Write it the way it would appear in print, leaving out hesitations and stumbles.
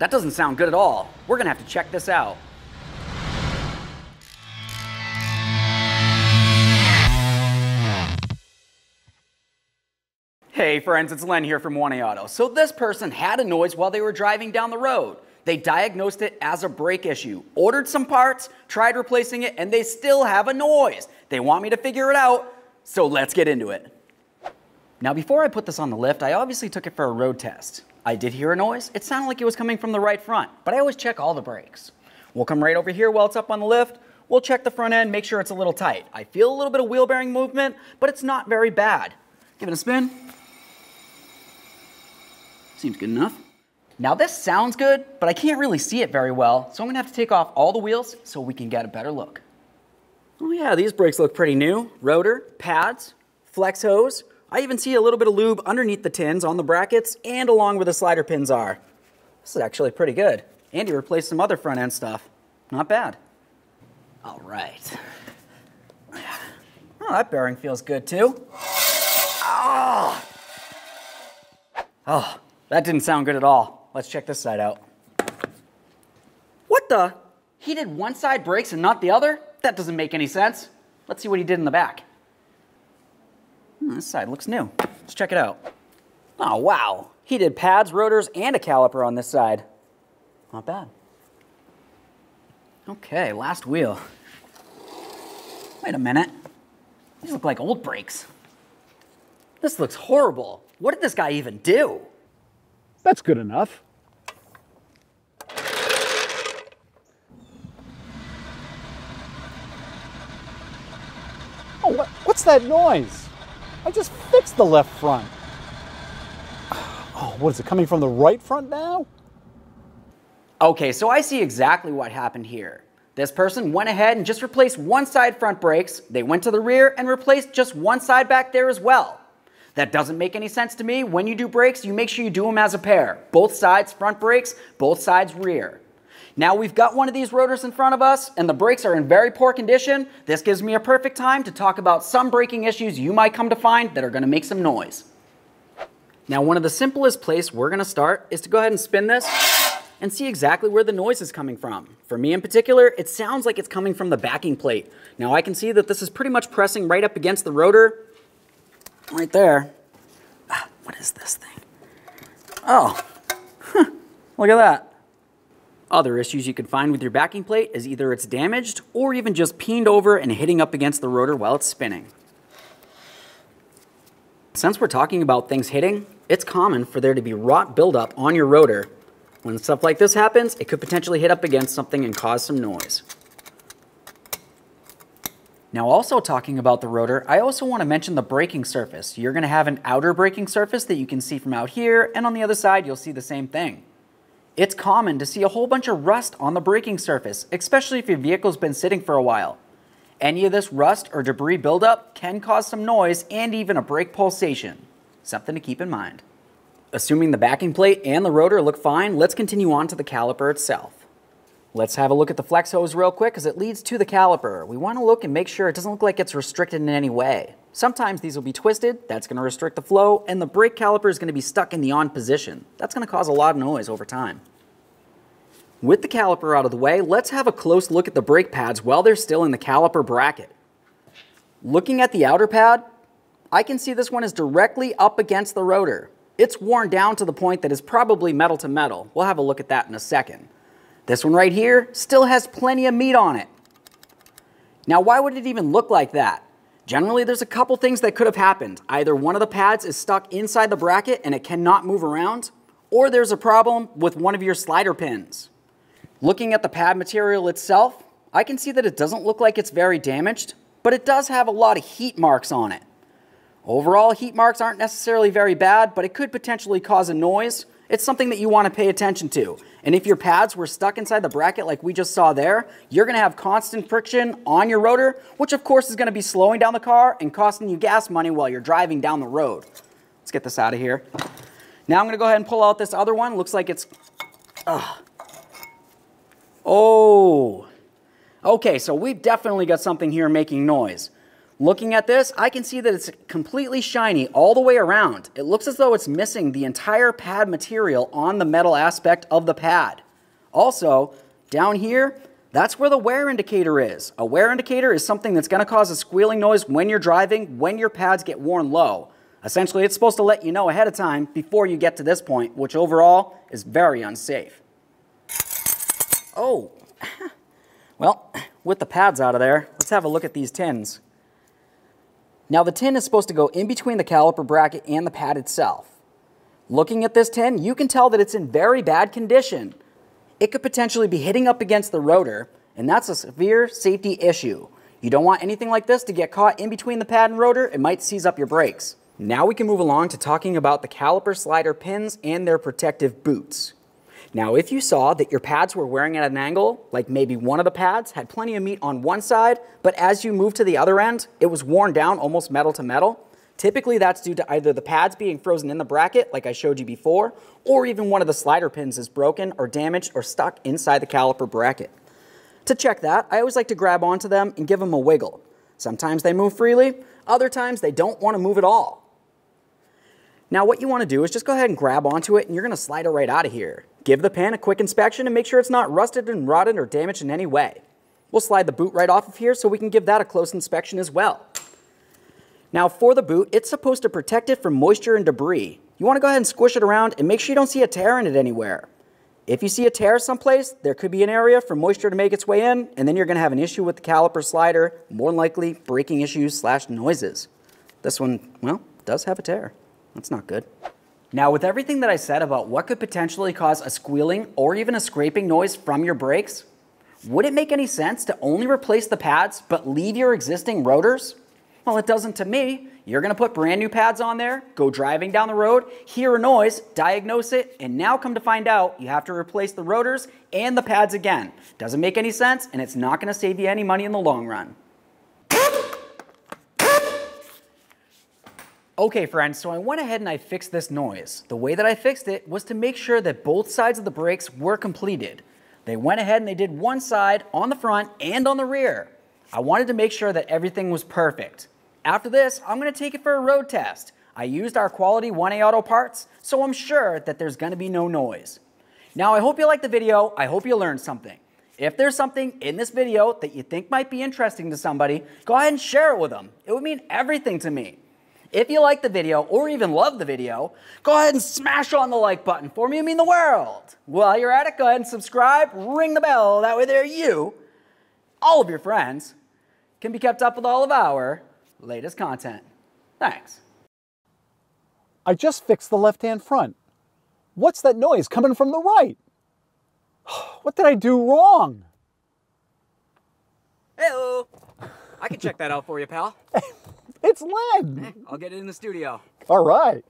That doesn't sound good at all. We're gonna have to check this out. Hey friends, it's Len here from 1A Auto. So this person had a noise while they were driving down the road. They diagnosed it as a brake issue, ordered some parts, tried replacing it, and they still have a noise. They want me to figure it out, so let's get into it. Now before I put this on the lift, I obviously took it for a road test. I did hear a noise. It sounded like it was coming from the right front, but I always check all the brakes. We'll come right over here while it's up on the lift. We'll check the front end, make sure it's a little tight. I feel a little bit of wheel bearing movement, but it's not very bad. Give it a spin. Seems good enough. Now this sounds good, but I can't really see it very well, so I'm gonna have to take off all the wheels so we can get a better look. Oh yeah, these brakes look pretty new. Rotor, pads, flex hose. I even see a little bit of lube underneath the tins on the brackets and along where the slider pins are. This is actually pretty good. And he replaced some other front end stuff. Not bad. All right. Oh, that bearing feels good too. Oh, that didn't sound good at all. Let's check this side out. What the? He did one side brakes and not the other? That doesn't make any sense. Let's see what he did in the back. This side looks new. Let's check it out. Oh, wow. He did pads, rotors, and a caliper on this side. Not bad. Okay, last wheel. Wait a minute. These look like old brakes. This looks horrible. What did this guy even do? That's good enough. Oh, what's that noise? I just fixed the left front. Oh, what is it, coming from the right front now? Okay, so I see exactly what happened here. This person went ahead and just replaced one side front brakes. They went to the rear and replaced just one side back there as well. That doesn't make any sense to me. When you do brakes, you make sure you do them as a pair. Both sides front brakes, both sides rear. Now we've got one of these rotors in front of us and the brakes are in very poor condition. This gives me a perfect time to talk about some braking issues you might come to find that are going to make some noise. Now one of the simplest places we're going to start is to go ahead and spin this and see exactly where the noise is coming from. For me in particular, it sounds like it's coming from the backing plate. Now I can see that this is pretty much pressing right up against the rotor. Right there. Ah, what is this thing? Oh, look at that. Other issues you can find with your backing plate is either it's damaged or even just peened over and hitting up against the rotor while it's spinning. Since we're talking about things hitting, it's common for there to be rot buildup on your rotor. When stuff like this happens, it could potentially hit up against something and cause some noise. Now also talking about the rotor, I also want to mention the braking surface. You're going to have an outer braking surface that you can see from out here, and on the other side you'll see the same thing. It's common to see a whole bunch of rust on the braking surface, especially if your vehicle's been sitting for a while. Any of this rust or debris buildup can cause some noise and even a brake pulsation. Something to keep in mind. Assuming the backing plate and the rotor look fine, let's continue on to the caliper itself. Let's have a look at the flex hose real quick because it leads to the caliper. We want to look and make sure it doesn't look like it's restricted in any way. Sometimes these will be twisted, that's going to restrict the flow, and the brake caliper is going to be stuck in the on position. That's going to cause a lot of noise over time. With the caliper out of the way, let's have a close look at the brake pads while they're still in the caliper bracket. Looking at the outer pad, I can see this one is directly up against the rotor. It's worn down to the point that it's probably metal to metal. We'll have a look at that in a second. This one right here still has plenty of meat on it. Now why would it even look like that? Generally there's a couple things that could have happened. Either one of the pads is stuck inside the bracket and it cannot move around, or there's a problem with one of your slider pins. Looking at the pad material itself, I can see that it doesn't look like it's very damaged, but it does have a lot of heat marks on it. Overall, heat marks aren't necessarily very bad, but it could potentially cause a noise. It's something that you want to pay attention to. And if your pads were stuck inside the bracket like we just saw there, you're going to have constant friction on your rotor, which of course is going to be slowing down the car and costing you gas money while you're driving down the road. Let's get this out of here. Now I'm going to go ahead and pull out this other one. Looks like it's... Oh. Okay, so we've definitely got something here making noise. Looking at this, I can see that it's completely shiny all the way around. It looks as though it's missing the entire pad material on the metal aspect of the pad. Also, down here, that's where the wear indicator is. A wear indicator is something that's gonna cause a squealing noise when you're driving, when your pads get worn low. Essentially, it's supposed to let you know ahead of time before you get to this point, which overall is very unsafe. Oh, well, with the pads out of there, let's have a look at these tins. Now the tin is supposed to go in between the caliper bracket and the pad itself. Looking at this tin, you can tell that it's in very bad condition. It could potentially be hitting up against the rotor, and that's a severe safety issue. You don't want anything like this to get caught in between the pad and rotor. It might seize up your brakes. Now we can move along to talking about the caliper slider pins and their protective boots. Now, if you saw that your pads were wearing at an angle, like maybe one of the pads had plenty of meat on one side, but as you move to the other end, it was worn down almost metal to metal, typically that's due to either the pads being frozen in the bracket, like I showed you before, or even one of the slider pins is broken or damaged or stuck inside the caliper bracket. To check that, I always like to grab onto them and give them a wiggle. Sometimes they move freely, other times they don't want to move at all. Now what you want to do is just go ahead and grab onto it and you're going to slide it right out of here. Give the pan a quick inspection and make sure it's not rusted and rotted or damaged in any way. We'll slide the boot right off of here so we can give that a close inspection as well. Now for the boot, it's supposed to protect it from moisture and debris. You want to go ahead and squish it around and make sure you don't see a tear in it anywhere. If you see a tear someplace, there could be an area for moisture to make its way in, and then you're going to have an issue with the caliper slider, more than likely braking issues / noises. This one, well, does have a tear. That's not good. Now with everything that I said about what could potentially cause a squealing or even a scraping noise from your brakes, would it make any sense to only replace the pads but leave your existing rotors? Well, it doesn't to me. You're gonna put brand new pads on there, go driving down the road, hear a noise, diagnose it, and now come to find out you have to replace the rotors and the pads again. Doesn't make any sense, and it's not gonna save you any money in the long run. Okay friends, so I went ahead and I fixed this noise. The way that I fixed it was to make sure that both sides of the brakes were completed. They went ahead and they did one side on the front and on the rear. I wanted to make sure that everything was perfect. After this, I'm gonna take it for a road test. I used our quality 1A Auto parts, so I'm sure that there's gonna be no noise. Now I hope you liked the video, I hope you learned something. If there's something in this video that you think might be interesting to somebody, go ahead and share it with them. It would mean everything to me. If you like the video or even love the video, go ahead and smash on the like button for me. You mean the world. While you're at it, go ahead and subscribe, ring the bell. That way there you, all of your friends, can be kept up with all of our latest content. Thanks. I just fixed the left-hand front. What's that noise coming from the right? What did I do wrong? Hey-oh. I can check that out for you, pal. It's lead. I'll get it in the studio. All right.